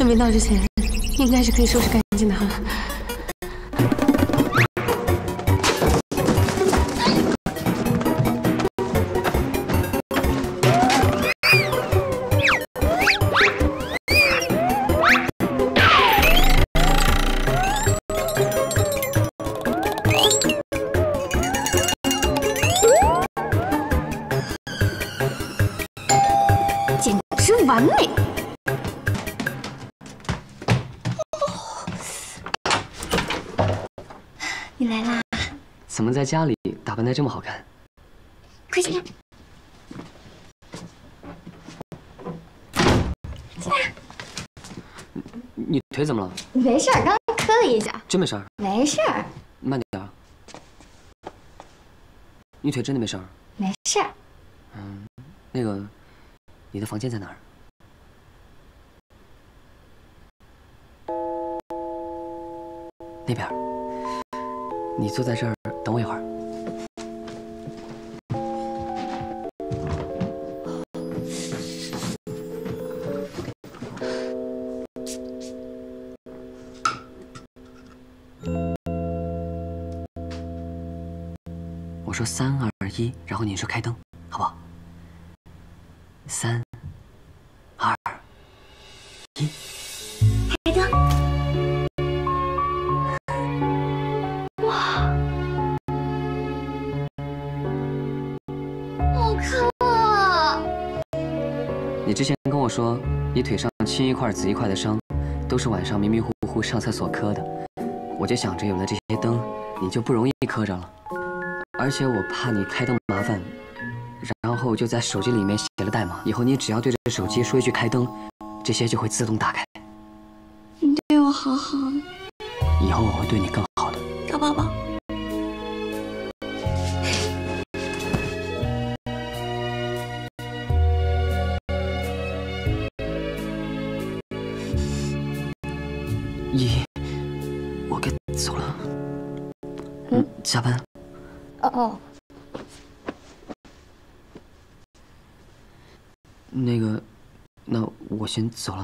证明到之前，应该是可以收拾干净的哈。 完美。你来啦！怎么在家里打扮得这么好看？快进来！进来！你腿怎么了？没事儿，刚刚磕了一下。真没事儿？没事儿。慢点啊！你腿真的没事儿？没事儿。嗯，那个，你的房间在哪儿？ 那边，你坐在这儿等我一会儿。我说3、2、1，然后你说开灯，好不好？3、2、1，开灯。 你之前跟我说，你腿上青一块紫一块的伤，都是晚上迷迷糊糊上厕所磕的。我就想着有了这些灯，你就不容易磕着了。而且我怕你开灯麻烦，然后就在手机里面写了代码。以后你只要对着手机说一句开灯，这些就会自动打开。你对我好好，以后我会对你更好的。小宝宝。 依依，我该走了。嗯，下班。哦。那个，那我先走了。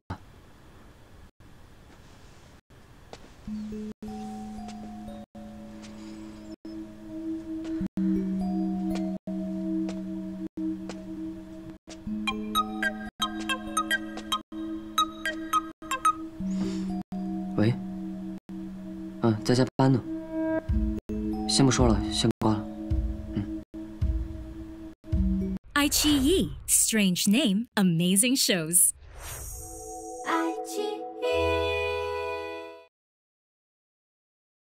在加班呢，先不说了，先挂了。嗯。iQIYI Strange Name Amazing Shows。